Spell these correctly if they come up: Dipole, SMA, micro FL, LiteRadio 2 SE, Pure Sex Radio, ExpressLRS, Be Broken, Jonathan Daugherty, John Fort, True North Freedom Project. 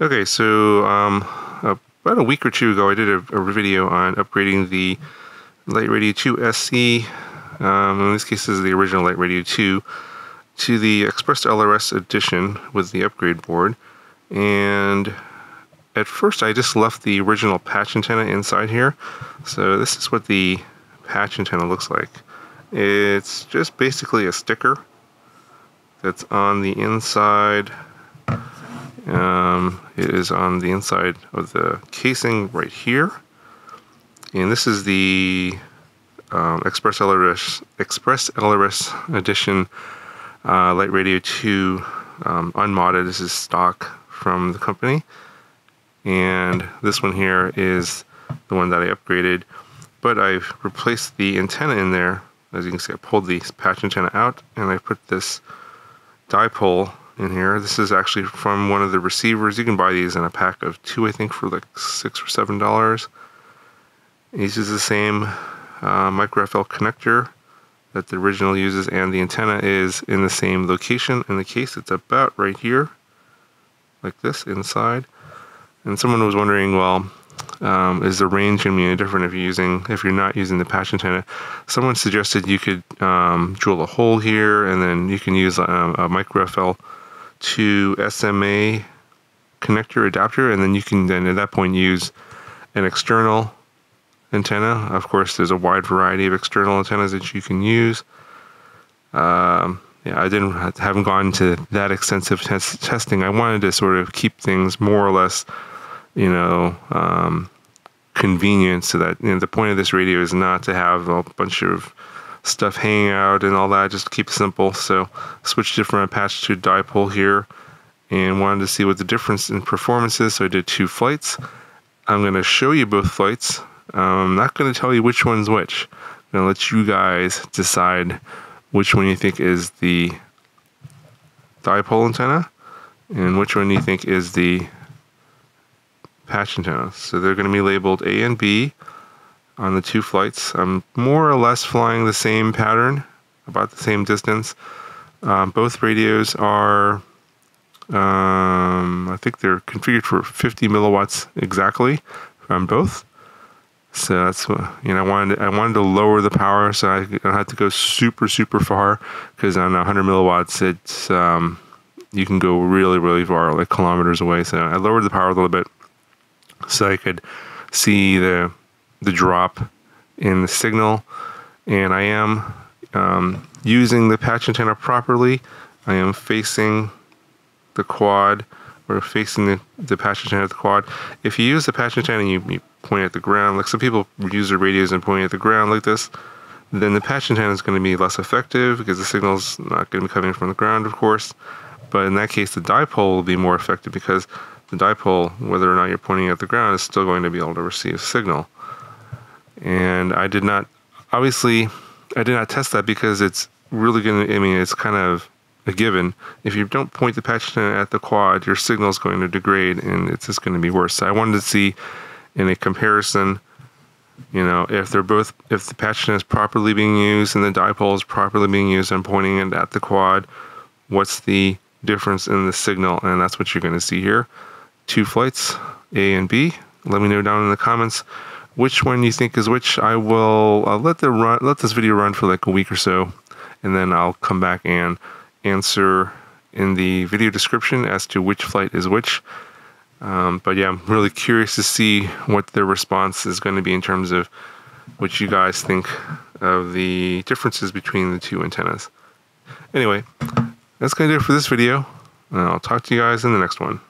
Okay, so about a week or two ago, I did a video on upgrading the LiteRadio 2 SE, in this case this is the original LiteRadio 2, to the ExpressLRS edition with the upgrade board. And at first I just left the original patch antenna inside here. So this is what the patch antenna looks like. It's just basically a sticker that's on the inside. It is on the inside of the casing right here, and this is the ExpressLRS edition LiteRadio 2 unmodded. This is stock from the company, and this one here is the one that I upgraded, but I've replaced the antenna in there. As you can see, I pulled the patch antenna out and I put this dipole in here. This is actually from one of the receivers. You can buy these in a pack of two, I think, for like $6 or $7. This is the same micro FL connector that the original uses, and the antenna is in the same location. In the case, it's about right here, like this, inside. And someone was wondering, well, is the range going to be any different if you're not using the patch antenna? Someone suggested you could drill a hole here, and then you can use a micro FL to SMA connector adapter, and then you can then at that point use an external antenna. Of course, there's a wide variety of external antennas that you can use. Yeah, I haven't gone into that extensive testing. I wanted to sort of keep things more or less, you know, convenient, so that, you know, the point of this radio is not to have a bunch of stuff hanging out and all that. Just keep it simple. So switched it from a patch to a dipole here, and wanted to see what the difference in performance is. So I did two flights. I'm going to show you both flights. I'm not going to tell you which one's which. I'm going to let you guys decide which one you think is the dipole antenna and which one you think is the patch antennas. So they're going to be labeled A and B on the two flights. I'm more or less flying the same pattern, about the same distance. Both radios are, I think they're configured for 50 milliwatts exactly on both. So that's what, you know, I wanted to lower the power so I don't have to go super, super far, because on 100 milliwatts, it's, you can go really, really far, like kilometers away. So I lowered the power a little bit, so I could see the drop in the signal. And I am using the patch antenna properly. I am facing the quad, or facing the patch antenna at the quad. If you use the patch antenna and you point at the ground, like some people use their radios and point at the ground like this, then the patch antenna is going to be less effective, because the signal's not going to be coming from the ground, of course. But in that case, the dipole will be more effective, because the dipole, whether or not you're pointing at the ground, is still going to be able to receive signal. And I did not, obviously, I did not test that, because it's really going to, I mean, it's kind of a given. If you don't point the patch antenna at the quad, your signal is going to degrade, and it's just going to be worse. So I wanted to see in a comparison, you know, if they're both, if the patch antenna is properly being used and the dipole is properly being used and pointing it at the quad, what's the difference in the signal? And that's what you're going to see here. Two flights, A and B. Let me know down in the comments which one you think is which. I will let this video run for like a week or so, and then I'll come back and answer in the video description as to which flight is which. But yeah, I'm really curious to see what their response is going to be in terms of what you guys think of the differences between the two antennas. Anyway, that's going to do it for this video, and I'll talk to you guys in the next one.